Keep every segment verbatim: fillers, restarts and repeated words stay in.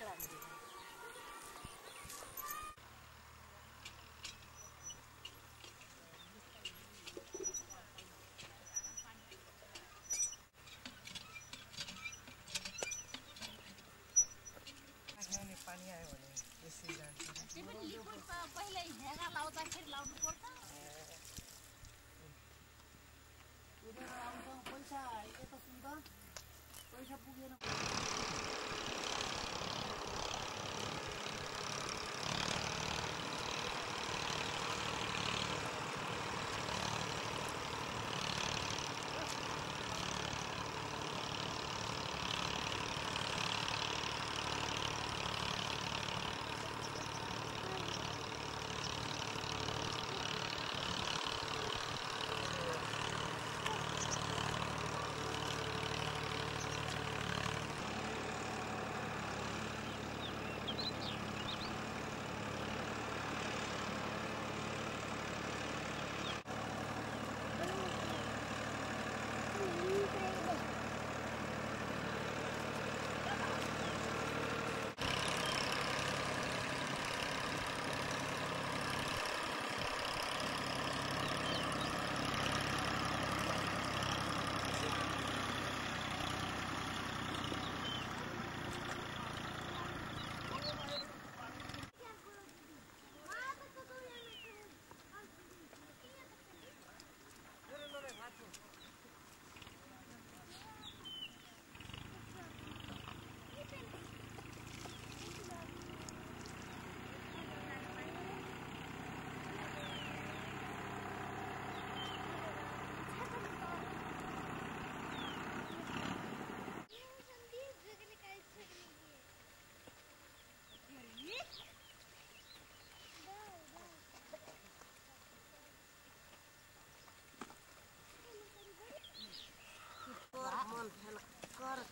पानी आयो भने यसै जान्छ त्यो पनि लिक्विड पहिले हेगा लाउँदा फेरि लाउनु पर्छ उडे आउँछ पैसा यो त सुन्दर पैसा पुगेन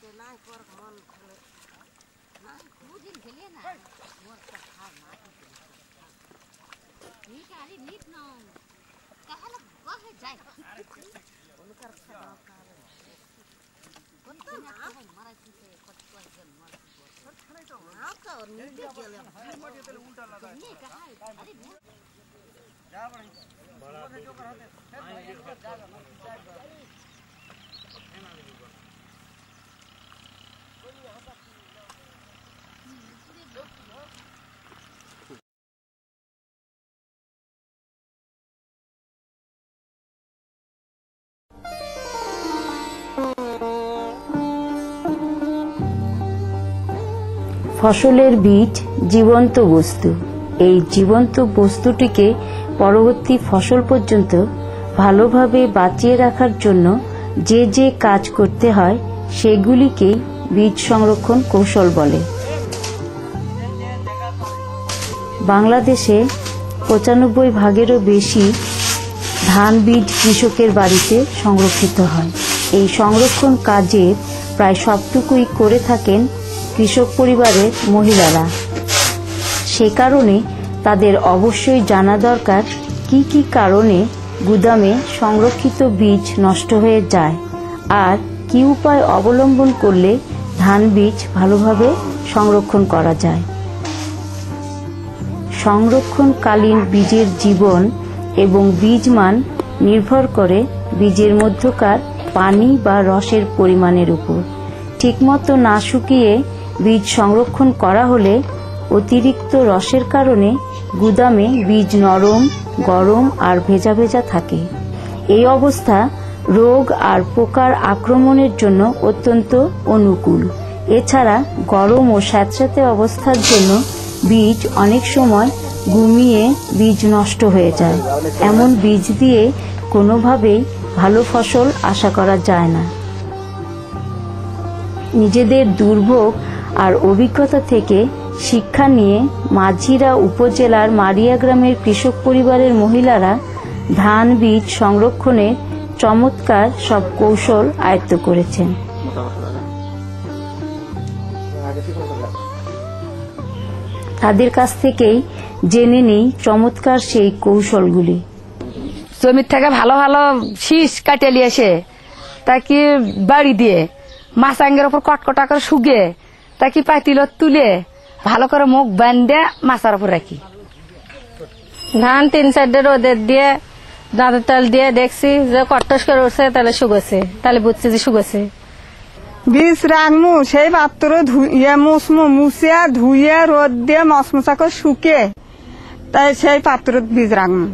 के ना कर मन खेले ना दो दिन खेले ना मोर का खा ना ठीक है अरे नीट ना कहल बह जाए उनकर खा का कौन तो ना मारा से कटवा जन मार छोड़ खड़े तो ना का और नीट गेले मोटे तेल उल्टा लगा नहीं कहा अरे जा बड़ी बड़ा जो कर होते एक बार जा ना कोई यहां पर पूरे लोग हो ফসলের বীজ জীবন্ত বস্তু এই জীবন্ত বস্তুটিকে পরবর্তী ফসল পর্যন্ত ভালোভাবে বাঁচিয়ে রাখার জন্য যে যে কাজ করতে হয় সেগুলিকে बीज संरक्षण कौशल बोले बांग्लादेशे पचानब्बे भागेरो बेशी धान बीज कृषकेर बाड़ीते संरक्षित हय एई संरक्षण काजेर प्राय सबटुकुई करे थाकेन कृषक परिवारेर महिलारा से कारणे तादेर अवश्यई जाना दरकार की की कारणे गुदामे संरक्षित बीज नष्ट हये जाय आर कि उपाय अवलम्बन करले धान बीज भालोभावे संरक्षण करा जाए संरक्षणकालीन बीजेर जीवन एवं बीज मान निर्भर करे बीजेर मध्यकार पानी बा रसेर परिमाणेर उपर ठीकमतो ना शुकिये बीज संरक्षण करा होले अतिरिक्त रसेर कारणे गुदामे बीज नरम गरम आर भेजा भेजा थाके एई अवस्था रोग और पोकार आक्रमणेर जन्य अत्यंत अनुकूल एछाड़ा गरम और स्यातस्याते अवस्थार जन्य बीज अनेक समय गुमिये बीज नष्ट हये जाय एमन बीज दिये कोनोभावेई भालो फसल आशा करा जाय ना निजेदेर दुर्भोग और अभिज्ञता थेके शिक्षा निये माझिरा उपजेलार मारिया ग्रामेर कृषक परिवारेर महिलारा धान बीज संरक्षणे चमत्कार सब कौशल आयत्त करेछेन तादेर काछ थेकेई जेने नेई चमत्कार सेई कौशलगुली जमिर थेके भालो भालो शीष काटिये निये एसे ताकि बाड़ी दिये माछांगेर उपर कटकटा करे शुगे ताकि पातिल तुले ভালো করে মুখ বেঁধে মাছার উপর রাখি। ধান তিন সাইডে রোদে দিয়ে দাঁতের তেল দিয়ে দেখছি যে কটকস করে উঠছে, তাহলে শুকোছে, তাহলে বুঝছি যে শুকোছে। বীজ রাখমু সেই পাত্র ধুয়ে মুসমু, মুছিয়া ধুয়ে রোদ দিয়ে মশমশা করে শুকে তাই সেই পাত্র বীজ রাখমু।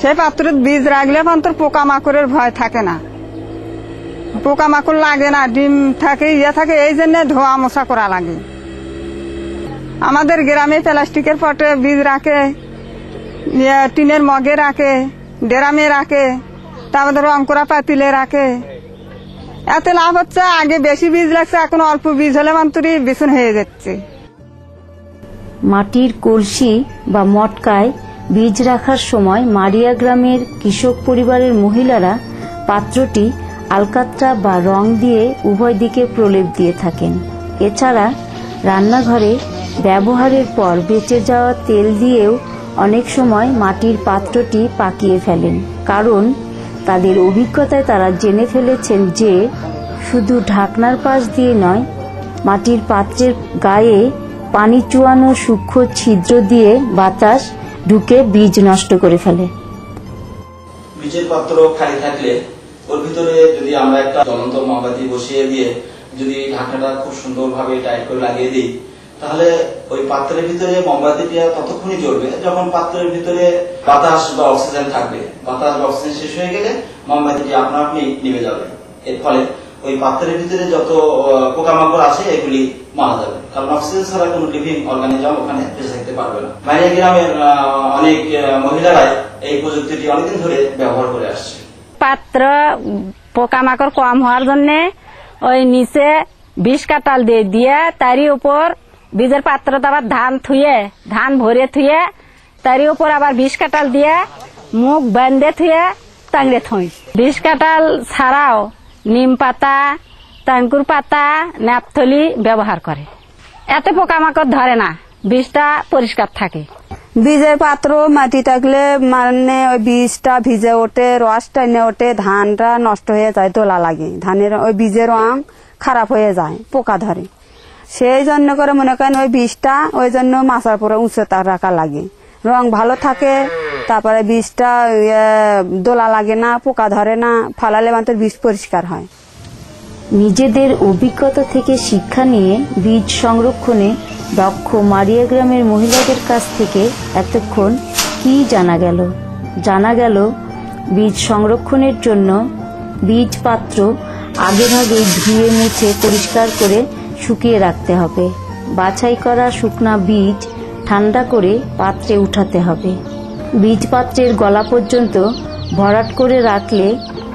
সেই পাত্র বীজ রাখলে তোর পোকামাকড়ের ভয় থাকে না, পোকামাকড় লাগে না, ডিম থাকে, ইয়ে থাকে, এই জন্য ধোয়া মশা করা লাগে। আমাদের গ্রামে প্লাস্টিকের পটে বীজ রাখে, টিনের মগে রাখে, ড্রামে রাখে, তারপরে রং করা পাতিলে রাখে। এত লাভ হচ্ছে, আগে বেশি বীজ লাগছে, এখন অল্প বীজ হলে মান্তরি বিছুন হয়ে যাচ্ছে। মাটির কলসি বা মটকায় বীজ রাখার সময় মারিয়া গ্রামের কৃষক পরিবারের মহিলারা পাত্রটি আলকাতরা বা রং দিয়ে উভয় দিকে প্রলেপ দিয়ে থাকেন। এছাড়া রান্নাঘরে ব্যবহারের পর বেঁচে যাওয়া তেল দিয়েও অনেক সময় মাটির পাত্রটি পাকিয়ে ফেলেন, কারণ তাদের অভিজ্ঞতায় তারা জেনে ফেলেছেন যে শুধু ঢাকনার পাশ দিয়ে নয়, মাটির পাত্রের গায়ে পানি চুয়ানো সূক্ষ্ম ছিদ্র দিয়ে বাতাস ঢুকে বীজ নষ্ট করে ফেলে। বীজের পাত্র খালি থাকলে ওর ভিতরে যদি আমরা একটা জ্বলন্ত মোমবাতি বসিয়ে দিয়ে যদি ঢাকনাটা খুব সুন্দরভাবে টাইট করে লাগিয়ে দিই, তাহলে ওই পাত্রের ভিতরে মোমবাতিটা ততক্ষণই জ্বলবে যখন পাত্রের ভিতরে বাতাস বা অক্সিজেন থাকবে। বাতাস বা অক্সিজেন শেষ হয়ে গেলে মোমবাতিটি আপনা আপনি নিভে যাবে। এর ফলে ওই পাত্রের ভিতরে যত পোকামাকড় আছে এগুলি মারা যাবে, কারণ অক্সিজেন ছাড়া কোনো লিভিং অর্গানিজম ওখানে বেঁচে থাকতে পারবে না। বাইরে গ্রামের অনেক মহিলারাই এই প্রযুক্তিটি অনেকদিন ধরে ব্যবহার করে আসছে। পাত্র পোকামাকড় কম হওয়ার জন্য ওই নিচে বিষ কাটাল দিয়ে দিয়ে তারই উপর বীজের পাত্র আবার ধান থুয়ে, ধান ভরে থুয়ে, তারই উপর আবার বিষ কাটাল দিয়ে মুখ বেঁধে থুয়ে টাঙড়ে থই। বিষ কাটাল ছাড়াও নিম পাতা, টাঙ্কুর পাতা, ন্যাপথলি ব্যবহার করে, এতে পোকামাকড় ধরে না, বীজটা পরিষ্কার থাকে। বীজের পাত্র মাটি থাকলে মানে ওই বীজটা ভিজে ওঠে, রস টাইনে ওঠে, ধানটা নষ্ট হয়ে যায়, দোলা লাগে, ধানের ওই বীজের রং খারাপ হয়ে যায়, পোকা ধরে। সেই জন্য করে মনে করেন ওই বীজটা ওই জন্য মাছার পরে উচ্চতা রাখা লাগে, রং ভালো থাকে, তারপরে বীজটা দোলা লাগে না, পোকা ধরে না, ফালালে মাত্র বীজ পরিষ্কার হয়। নিজেদের অভিজ্ঞতা থেকে শিক্ষা নিয়ে বীজ সংরক্ষণে দক্ষ মারিয়া গ্রামের মহিলাদের কাছ থেকে এতক্ষণ কি জানা গেল? জানা গেল বীজ সংরক্ষণের জন্য বীজ পাত্র আগেভাগে ধুয়ে মুছে পরিষ্কার করে শুকিয়ে রাখতে হবে। বাছাই করা শুকনা বীজ ঠান্ডা করে পাত্রে উঠাতে হবে। বীজ পাত্রের গলা পর্যন্ত ভরাট করে রাখলে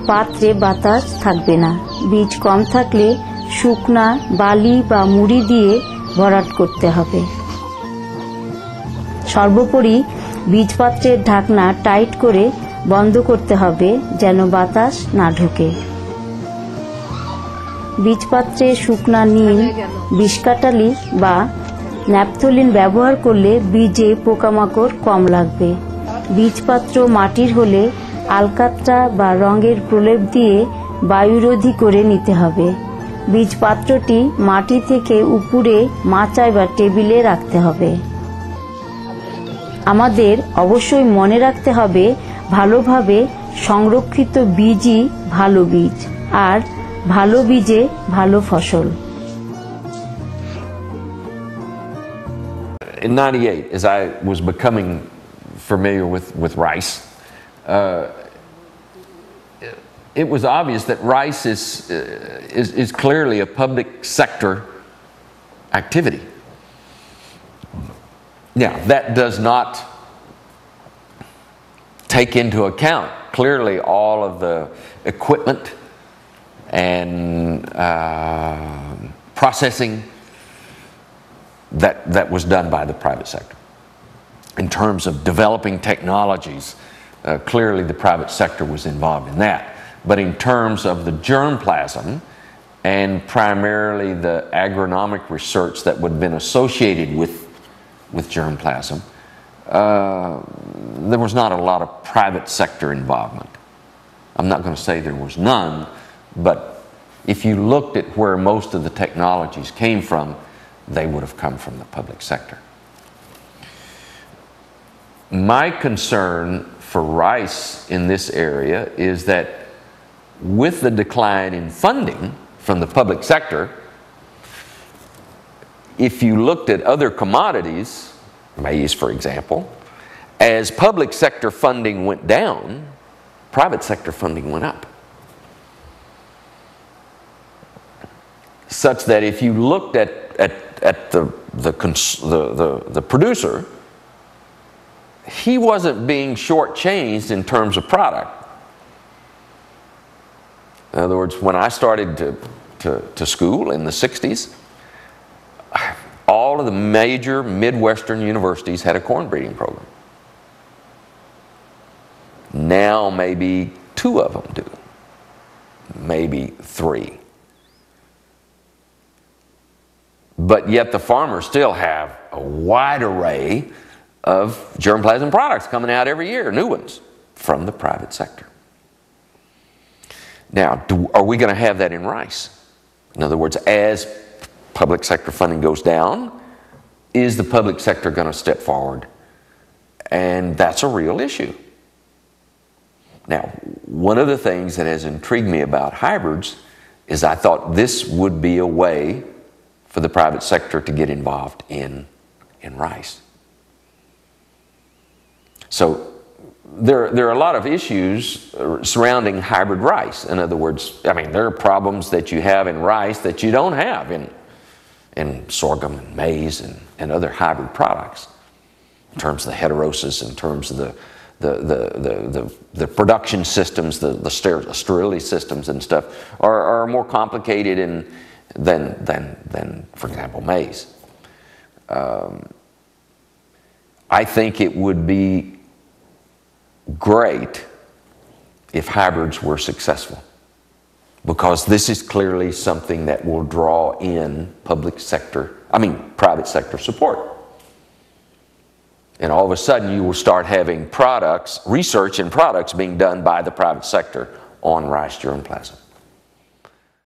পাত্রে বাতাস থাকবে না। বীজ কম থাকলে শুকনা বালি বা মুড়ি দিয়ে ভরাট করতে হবে। সর্বোপরি বীজ পাত্রের ঢাকনা টাইট করে বন্ধ করতে হবে যেন বাতাস না ঢোকে। বীজ পাত্রে শুকনা নিম, বিষকাটালি বা ন্যাপথলিন ব্যবহার করলে বীজে পোকামাকড় কম লাগবে। বীজ পাত্র মাটির হলে আলকাতরা বা রঙের প্রলেপ দিয়ে বায়ুরোধী করে নিতে হবে। বীজ পাত্রটি মাটি থেকে উপরে মাচায় বা টেবিলে রাখতে হবে। আমাদের অবশ্যই মনে রাখতে হবে, ভালোভাবে সংরক্ষিত বীজই ভালো বীজ, আর ভালো বীজে ভালো ফসল। In ninety-eight, as I was becoming familiar with with rice, uh, it was obvious that rice is uh, is is clearly a public sector activity. Now, that does not take into account clearly all of the equipment and uh, processing that that was done by the private sector. In terms of developing technologies, uh, clearly the private sector was involved in that. But in terms of the germplasm and primarily the agronomic research that would have been associated with with germplasm, uh, there was not a lot of private sector involvement. I'm not going to say there was none, but if you looked at where most of the technologies came from, they would have come from the public sector. My concern for Rice in this area is that with the decline in funding from the public sector, if you looked at other commodities, maize for example, as public sector funding went down, private sector funding went up. Such that if you looked at, at, at the, the, cons the, the, the producer, he wasn't being shortchanged in terms of product. In other words, when I started to, to, to school in the sixties, all of the major Midwestern universities had a corn breeding program. Now maybe two of them do, maybe three. But yet the farmers still have a wide array of germplasm products coming out every year, new ones, from the private sector. Now, do, are we going to have that in rice? In other words, as public sector funding goes down, is the public sector going to step forward? And that's a real issue. Now, one of the things that has intrigued me about hybrids is I thought this would be a way for the private sector to get involved in, in rice. So there, there are a lot of issues surrounding hybrid rice. In other words, I mean, there are problems that you have in rice that you don't have in, in sorghum and maize and, and other hybrid products, in terms of the heterosis, in terms of the, the, the, the, the, the production systems, the, the sterility systems and stuff are, are more complicated and Than, than, than, for example, maize. Um, I think it would be great if hybrids were successful, because this is clearly something that will draw in public sector, I mean, private sector support. And all of a sudden you will start having products, research and products being done by the private sector on rice germplasm.